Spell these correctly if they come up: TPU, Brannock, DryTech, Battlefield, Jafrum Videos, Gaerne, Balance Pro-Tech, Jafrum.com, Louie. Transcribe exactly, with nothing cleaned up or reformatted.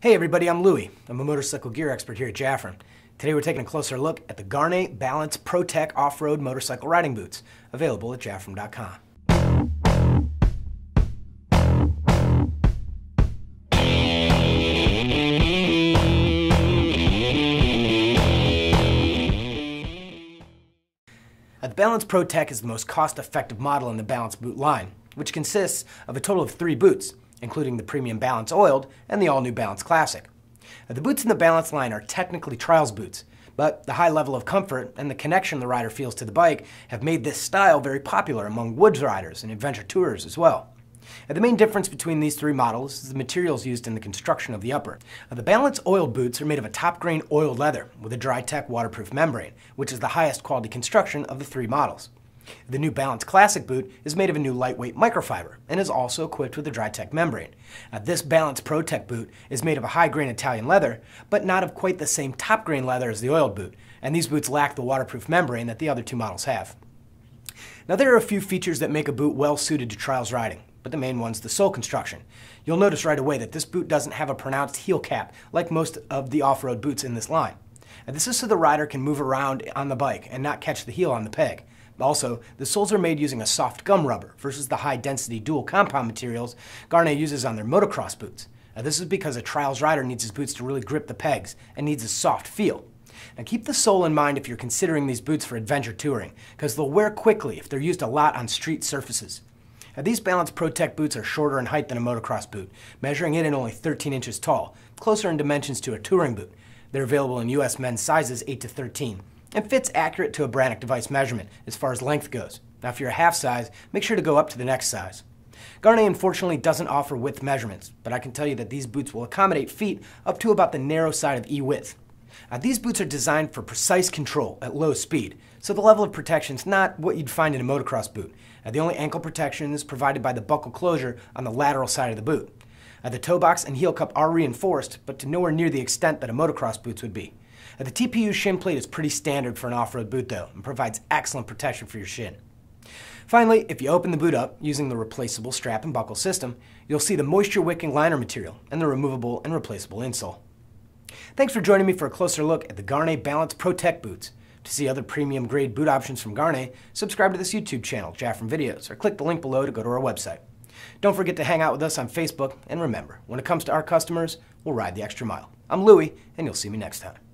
Hey everybody, I'm Louie. I'm a motorcycle gear expert here at Jafrum. Today we're taking a closer look at the Gaerne Balance Pro-Tech Off-Road Motorcycle Riding Boots, available at Jafrum dot com. The Balance Pro-Tech is the most cost-effective model in the Balance boot line, which consists of a total of three boots, including the premium Balance Oiled and the all-new Balance Classic. The boots in the Balance line are technically trials boots, but the high level of comfort and the connection the rider feels to the bike have made this style very popular among woods riders and adventure tourers as well. The main difference between these three models is the materials used in the construction of the upper. The Balance Oiled boots are made of a top-grain oiled leather with a DryTech waterproof membrane, which is the highest quality construction of the three models. The new Balance Classic boot is made of a new lightweight microfiber and is also equipped with a DryTech membrane. Now, this Balance Pro-Tech boot is made of a high-grain Italian leather, but not of quite the same top-grain leather as the oiled boot, and these boots lack the waterproof membrane that the other two models have. Now, there are a few features that make a boot well-suited to trials riding, but the main one's the sole construction. You'll notice right away that this boot doesn't have a pronounced heel cap like most of the off-road boots in this line. Now, this is so the rider can move around on the bike and not catch the heel on the peg. Also, the soles are made using a soft gum rubber versus the high-density dual compound materials Gaerne uses on their motocross boots. Now, this is because a trials rider needs his boots to really grip the pegs and needs a soft feel. Now, keep the sole in mind if you're considering these boots for adventure touring, because they'll wear quickly if they're used a lot on street surfaces. Now, these Balance Pro-Tech boots are shorter in height than a motocross boot, measuring in at only thirteen inches tall, closer in dimensions to a touring boot. They're available in U S men's sizes eight to thirteen. And fits accurate to a Brannock device measurement as far as length goes. Now, if you're a half size, make sure to go up to the next size. Gaerne unfortunately doesn't offer width measurements, but I can tell you that these boots will accommodate feet up to about the narrow side of E width. Now, these boots are designed for precise control at low speed, so the level of protection is not what you'd find in a motocross boot. Now, the only ankle protection is provided by the buckle closure on the lateral side of the boot. Now, the toe box and heel cup are reinforced, but to nowhere near the extent that a motocross boots would be. Now, the T P U shin plate is pretty standard for an off-road boot though, and provides excellent protection for your shin. Finally, if you open the boot up using the replaceable strap and buckle system, you'll see the moisture-wicking liner material and the removable and replaceable insole. Thanks for joining me for a closer look at the Gaerne Balance Pro-Tech boots. To see other premium grade boot options from Gaerne, subscribe to this YouTube channel, Jafrum Videos, or click the link below to go to our website. Don't forget to hang out with us on Facebook, and remember, when it comes to our customers, we'll ride the extra mile. I'm Louie, and you'll see me next time.